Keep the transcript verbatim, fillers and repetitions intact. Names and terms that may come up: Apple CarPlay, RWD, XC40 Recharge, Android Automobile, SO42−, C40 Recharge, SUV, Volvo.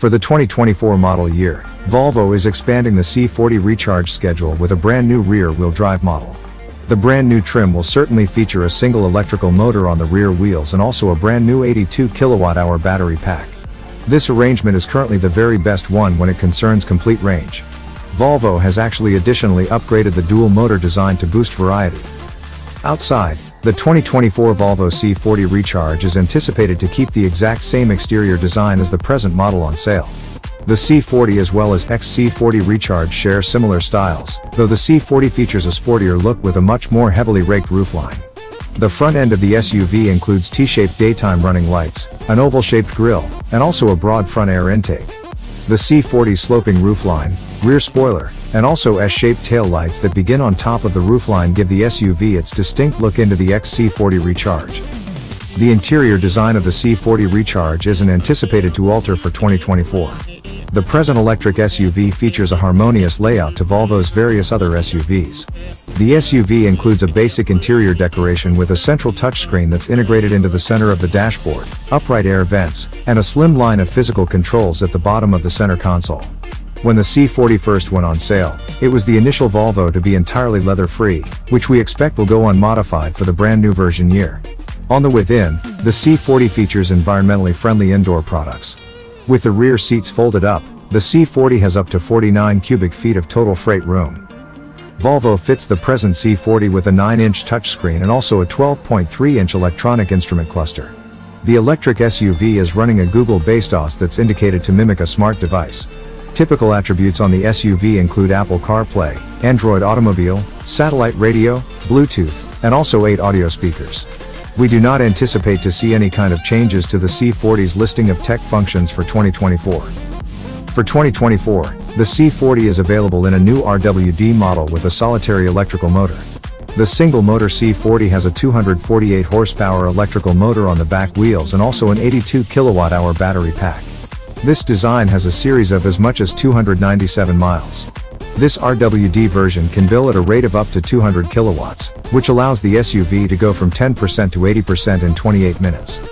For the twenty twenty-four model year, Volvo is expanding the C forty Recharge schedule with a brand new rear-wheel drive model. The brand new trim will certainly feature a single electrical motor on the rear wheels and also a brand new eighty-two kilowatt hour battery pack. This arrangement is currently the very best one when it concerns complete range. Volvo has actually additionally upgraded the dual motor design to boost variety. Outside, the twenty twenty-four Volvo C forty Recharge is anticipated to keep the exact same exterior design as the present model on sale. The C forty as well as X C forty Recharge share similar styles, though the C forty features a sportier look with a much more heavily raked roofline. The front end of the S U V includes T-shaped daytime running lights, an oval-shaped grille, and also a broad front air intake. The C forty's sloping roofline, rear spoiler, and also S-shaped tail lights that begin on top of the roofline give the S U V its distinct look into the X C forty Recharge. The interior design of the C forty Recharge isn't anticipated to alter for twenty twenty-four. The present electric S U V features a harmonious layout to Volvo's various other S U Vs. The S U V includes a basic interior decoration with a central touchscreen that's integrated into the center of the dashboard, upright air vents, and a slim line of physical controls at the bottom of the center console. When the C forty first went on sale, it was the initial Volvo to be entirely leather-free, which we expect will go unmodified for the brand new version year. On the within, the C forty features environmentally friendly indoor products. With the rear seats folded up, the C forty has up to forty-nine cubic feet of total freight room. Volvo fits the present C forty with a nine inch touchscreen and also a twelve point three inch electronic instrument cluster. The electric S U V is running a Google-based O S that's indicated to mimic a smart device. Typical attributes on the S U V include Apple CarPlay, Android Automobile, satellite radio, Bluetooth, and also eight audio speakers. We do not anticipate to see any kind of changes to the C forty's listing of tech functions for twenty twenty-four. For twenty twenty-four, the C forty is available in a new R W D model with a solitary electrical motor. The single-motor C forty has a two hundred forty-eight horsepower electrical motor on the back wheels and also an eighty-two kilowatt hour battery pack. This design has a series of as much as two hundred ninety-seven miles. This R W D version can bill at a rate of up to two hundred kilowatts, which allows the S U V to go from ten percent to eighty percent in twenty-eight minutes.